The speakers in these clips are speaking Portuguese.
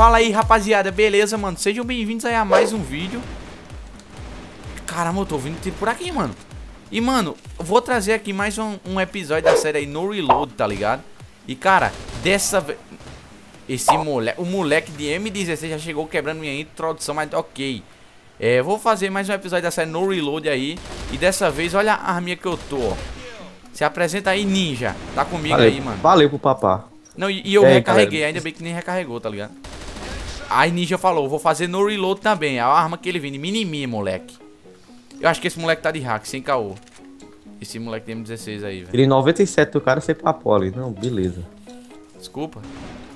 Fala aí, rapaziada, beleza, mano? Sejam bem-vindos aí a mais um vídeo. Caramba, eu tô ouvindo tiro por aqui, mano. E, mano, eu vou trazer aqui mais um episódio da série aí No Reload, tá ligado? E, cara, dessa vez... Esse moleque... O moleque de M16 já chegou quebrando minha introdução, mas ok. É, vou fazer mais um episódio da série No Reload aí. E dessa vez, olha a arminha que eu tô, ó. Se apresenta aí, ninja. Tá comigo aí, mano. Valeu pro papá. Não, e eu recarreguei, ainda bem que nem recarregou, tá ligado? Aí ninja falou, vou fazer No Reload também. A arma que ele vende, mini-mi, moleque. Eu acho que esse moleque tá de hack, sem caô. Esse moleque tem M16 aí, velho. Ele 97 do cara, você papou ali. Não, beleza. Desculpa.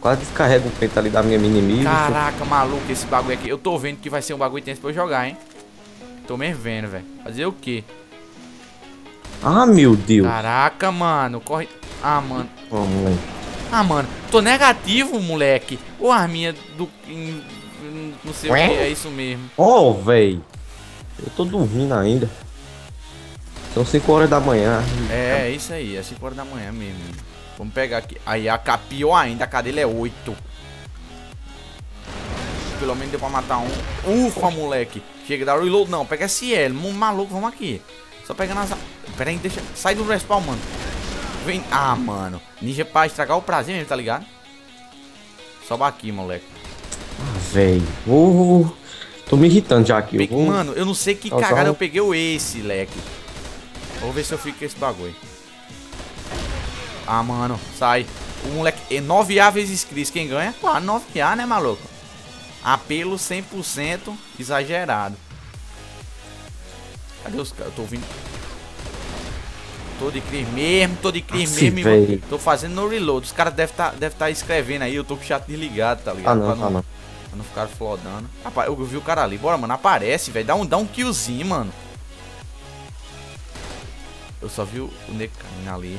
Quase descarrega o peito ali da minha mini-mi. Caraca, maluco, esse bagulho aqui. Eu tô vendo que vai ser um bagulho tenso pra eu jogar, hein. Tô me vendo, velho. Fazer o quê? Ah, meu Deus. Caraca, mano, corre. Ah, mano. Ah, mano, tô negativo, moleque. Ô, arminha do... Não sei o que, é isso mesmo. Ó, véi. Eu tô dormindo ainda. São 5 horas da manhã. É, isso aí, é 5 horas da manhã mesmo. Vamos pegar aqui. Aí a AK pior ainda, a AK dele é 8. Pelo menos deu pra matar um. Ufa, moleque. Chega, dá reload não, pega SL, maluco, vamos aqui. Só pega nas... Pera aí, deixa... Sai do respawn, mano. Vem... Ah, mano. Ninja pra estragar o prazer mesmo, tá ligado? Soba aqui, moleque. Ah, velho. Tô me irritando já aqui. Mano, eu não sei que cagada eu peguei o Ace, leque. Vou ver se eu fico com esse bagulho. Ah, mano. Sai. O moleque... É 9A vezes Chris. Quem ganha? Claro, 9A, né, maluco? Apelo 100% exagerado. Cadê os caras? Eu tô ouvindo... Tô de Chris mesmo, mano. Tô fazendo No Reload. Os caras deve tá escrevendo aí. Eu tô com o chat desligado, tá ligado? Ah, não, pra não ficar flodando. Rapaz, eu vi o cara ali. Bora, mano. Aparece, velho. Dá um killzinho, mano. Eu só vi o nego ali.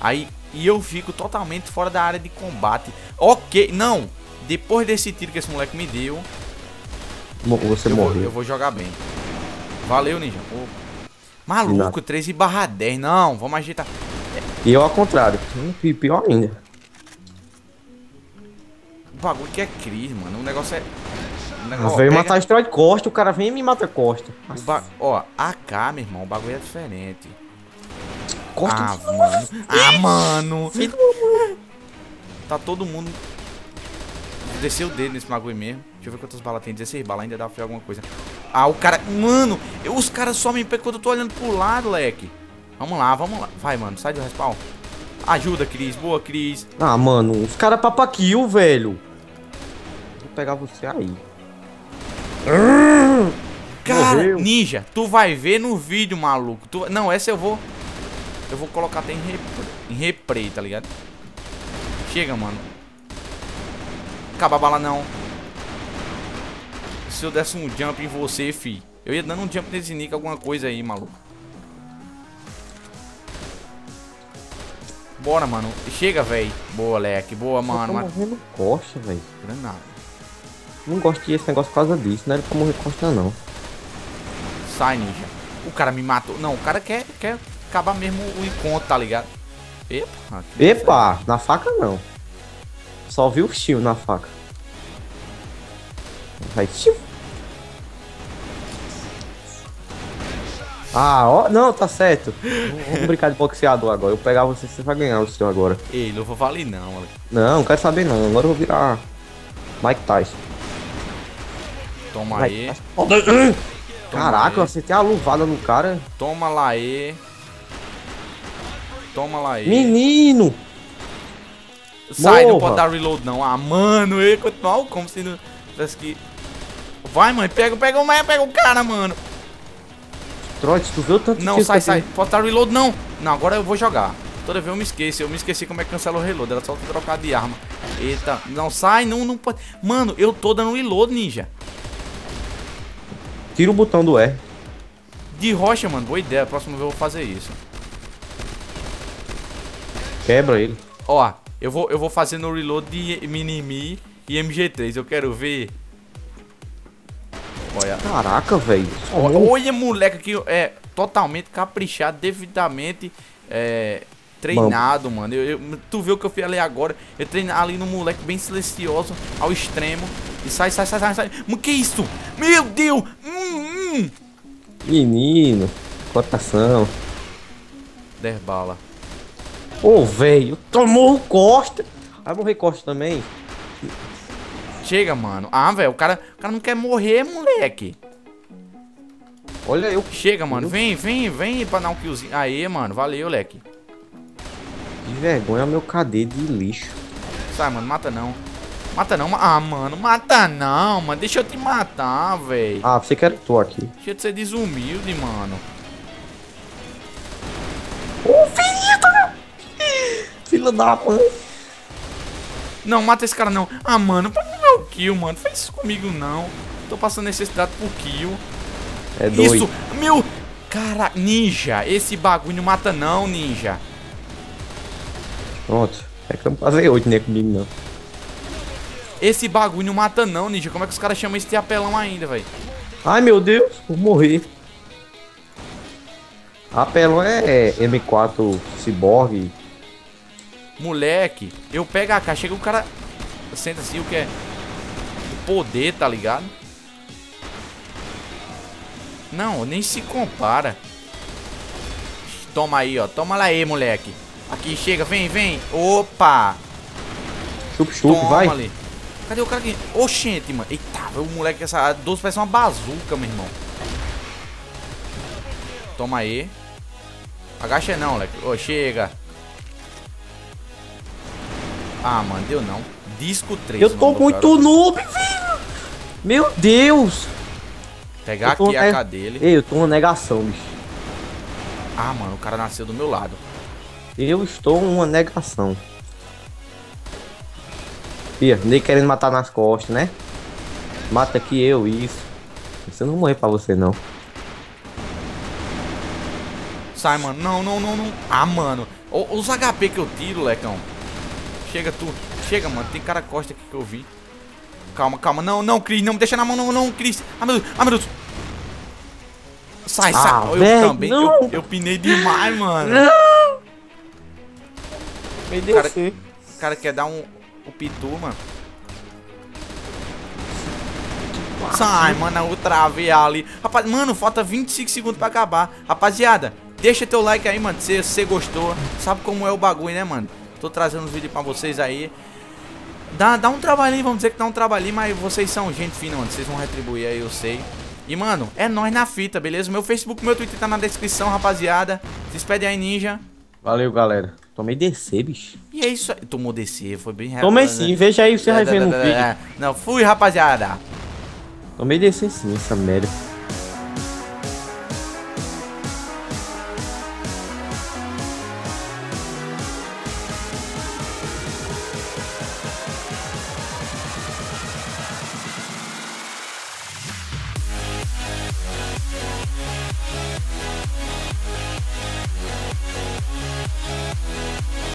Aí, e eu fico totalmente fora da área de combate. Ok, não. Depois desse tiro que esse moleque me deu... Você morreu. Eu vou jogar bem. Valeu, ninja. Opa. Maluco, 13/10, não, vamos agitar. E eu ao contrário, pior ainda. O bagulho que é Chris, mano, o negócio é... Vem matar destrói de costa, o cara vem e me mata costa. Ó, AK, meu irmão, o bagulho é diferente. Costa mano. Ah, mano. Tá todo mundo... Desceu o dedo nesse bagulho mesmo. Deixa eu ver quantas balas tem, 16 balas, ainda dá pra fazer alguma coisa. Ah, o cara... Mano, os caras só me pegam quando eu tô olhando pro lado, leque. Vamos lá, vamos lá. Vai, mano, sai do respawn. Ajuda, Chris. Boa, Chris. Ah, mano, os caras papa kill, velho. Vou pegar você aí. Cara, morreu. Ninja, tu vai ver no vídeo, maluco. Não, essa eu vou... Eu vou colocar até em replay, tá ligado? Chega, mano. Acaba a bala, não. Se eu desse um jump em você, fi. Eu ia dando um jump nesse nick, alguma coisa aí, maluco. Bora, mano. Chega, velho. Boa, leque. Boa, mano. Eu tô morrendo costa, velho. Granada. Não gosto desse negócio por causa disso. Não era pra morrer costa, não. Sai, ninja. O cara me matou. Não, o cara quer acabar mesmo o encontro, tá ligado? Epa. Epa. Na faca, não. Só vi o tio na faca. Vai, tio. Ah, ó, não, tá certo. Vamos brincar de boxeador agora. Eu pegar você, você vai ganhar o seu agora. Ei, não vou valer não, moleque. Não quero saber não. Agora eu vou virar Mike Tyson. Toma vai, aí. Tyson. Toma. Caraca, aí. Você tem a luvada no cara. Toma lá aí. Toma lá aí. Menino! Sai, morra. Não pode dar reload não. Ah, mano, eu ia continuar como se não... Parece que... Vai, mãe, pega o cara, mano. Trote, tu viu tanto? Não, sai. Pode dar reload, não. Não, agora eu vou jogar. Toda vez eu me esqueço. Eu me esqueci como é que cancela o reload. Era só trocar de arma. Eita. Não, sai, não pode. Mano, eu tô dando reload, ninja. Tira o botão do R. De rocha, mano. Boa ideia. Próximo vez eu vou fazer isso. Quebra ele. Ó, eu vou fazer no reload de mini-mi. E MG3, eu quero ver. Olha. Caraca, velho. Olha, moleque, que é totalmente caprichado, devidamente treinado, mano. Tu viu o que eu falei agora? Eu treino ali no moleque bem silencioso ao extremo. E sai. Mano, que isso? Meu Deus! Menino, cotação. 10 balas. Ô, velho, tomou o Costa. Vai morrer Costa também. Chega, mano. Ah, velho, o cara não quer morrer, moleque. Olha eu. Chega, mano. Vem pra dar um killzinho. Aê, mano. Valeu, leque. Que vergonha, meu KD de lixo. Sai, mano. Mata não. Mata não. Ah, mano. Mata não, mano. Deixa eu te matar, velho. Ah, você quer que eu tô aqui. Deixa de ser desumilde, mano. Ô, filho! Filho da mãe. Não, mata esse cara não. Ah, mano. Pra mim é o kill, mano. Faz isso comigo não. Tô passando necessidade por kill. É doido. Isso, meu... Cara, ninja, esse bagulho mata não, ninja. Pronto. É que eu não passei 8 nem comigo, não. Esse bagulho mata não, ninja. Como é que os caras chamam esse apelão ainda, velho? Ai, meu Deus. Vou morrer. Apelão é M4 Cyborg. Moleque, eu pego a AK. Chega o cara... Senta assim, o que é... O poder, tá ligado? Não, nem se compara. Toma aí, ó. Toma lá aí, moleque. Aqui, chega. Vem. Opa. Chupa, vai. Ali. Cadê o cara aqui? Oxente, mano. Eita, o moleque, essa 12 parece uma bazuca, meu irmão. Toma aí. Agacha não, moleque. Ô, chega. Ah, mano, deu não. Disco 3. Eu tô muito noob, velho. Meu Deus. Pegar aqui a AK dele. Ei, eu tô uma negação, bicho. Ah, mano, o cara nasceu do meu lado. Eu estou uma negação. Ih, nem querendo matar nas costas, né? Mata aqui eu, isso. Você não morrer pra você, não. Sai, mano. Não. Ah, mano. Os HP que eu tiro, lecão. Chega, tu. Chega, mano. Tem cara costa aqui que eu vi. Calma. Não, Cris. Não me deixa na mão, não, Cris. Ah, meu Deus. Sai. Eu velho, também. Eu pinei demais, mano. Não. Meu Deus. O cara quer dar um pitu, mano. Sai, mano. Eu travei ali. Rapaz, mano, falta 25 segundos pra acabar. Rapaziada, deixa teu like aí, mano. Se você gostou. Sabe como é o bagulho, né, mano? Tô trazendo um vídeo pra vocês aí. Dá um trabalhinho, vamos dizer que dá um trabalhinho, mas vocês são gente fina, mano. Vocês vão retribuir aí, eu sei. E, mano, é nóis na fita, beleza? Meu Facebook, meu Twitter tá na descrição, rapaziada. Se despede aí, ninja. Valeu, galera. Tomei DC, bicho. E é isso aí. Tomou DC, foi bem rápido. Tomei sim, né? Veja aí, você vai ver no vídeo. Não, fui, rapaziada. Tomei DC sim, essa merda.